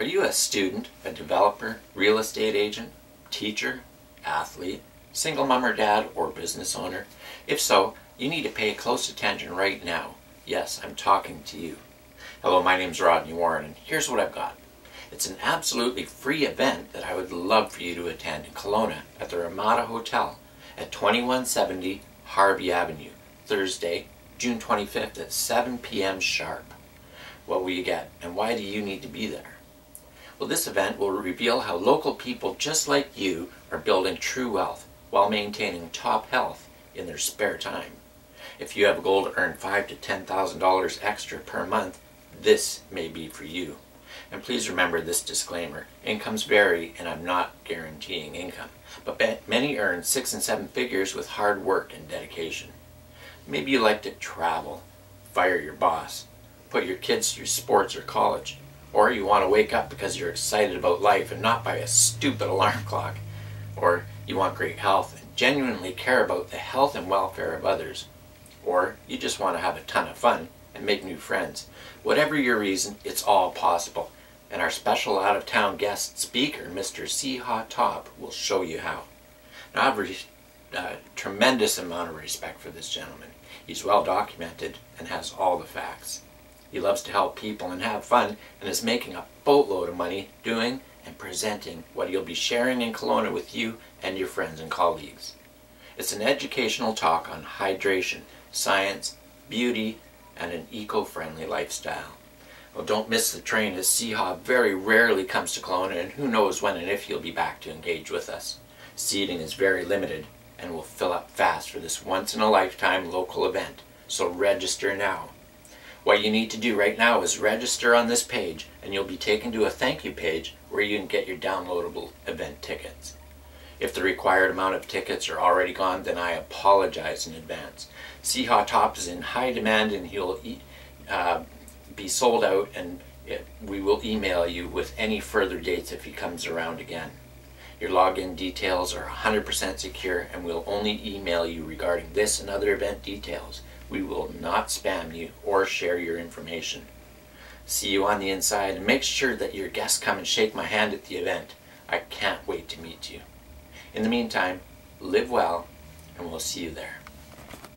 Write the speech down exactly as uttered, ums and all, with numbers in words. Are you a student, a developer, real estate agent, teacher, athlete, single mom or dad, or business owner? If so, you need to pay close attention right now. Yes, I'm talking to you. Hello, my name is Rodney Warren, and here's what I've got. It's an absolutely free event that I would love for you to attend in Kelowna at the Ramada Hotel at twenty-one seventy Harvey Avenue, Thursday, June twenty-fifth at seven p m sharp. What will you get, and why do you need to be there? Well, this event will reveal how local people just like you are building true wealth while maintaining top health in their spare time. If you have a goal to earn five thousand to ten thousand dollars extra per month, this may be for you. And please remember this disclaimer, incomes vary and I'm not guaranteeing income, but many earn six and seven figures with hard work and dedication. Maybe you like to travel, fire your boss, put your kids through sports or college, or you want to wake up because you're excited about life and not by a stupid alarm clock, or you want great health and genuinely care about the health and welfare of others, or you just want to have a ton of fun and make new friends. Whatever your reason, it's all possible, and our special out-of-town guest speaker, Mister Siha Top, will show you how. Now, I have a uh, tremendous amount of respect for this gentleman. He's well documented and has all the facts. He loves to help people and have fun, and is making a boatload of money doing and presenting what he'll be sharing in Kelowna with you and your friends and colleagues. It's an educational talk on hydration, science, beauty, and an eco-friendly lifestyle. Well, don't miss the train, as Siha very rarely comes to Kelowna, and who knows when and if he'll be back to engage with us. Seating is very limited and will fill up fast for this once-in-a-lifetime local event, so register now. What you need to do right now is register on this page, and you'll be taken to a thank you page where you can get your downloadable event tickets. If the required amount of tickets are already gone, then I apologize in advance. Siha Top is in high demand, and he'll e uh, be sold out, and it, we will email you with any further dates if he comes around again. Your login details are one hundred percent secure, and we'll only email you regarding this and other event details. We will not spam you or share your information. See you on the inside, and make sure that your guests come and shake my hand at the event. I can't wait to meet you. In the meantime, live well, and we'll see you there.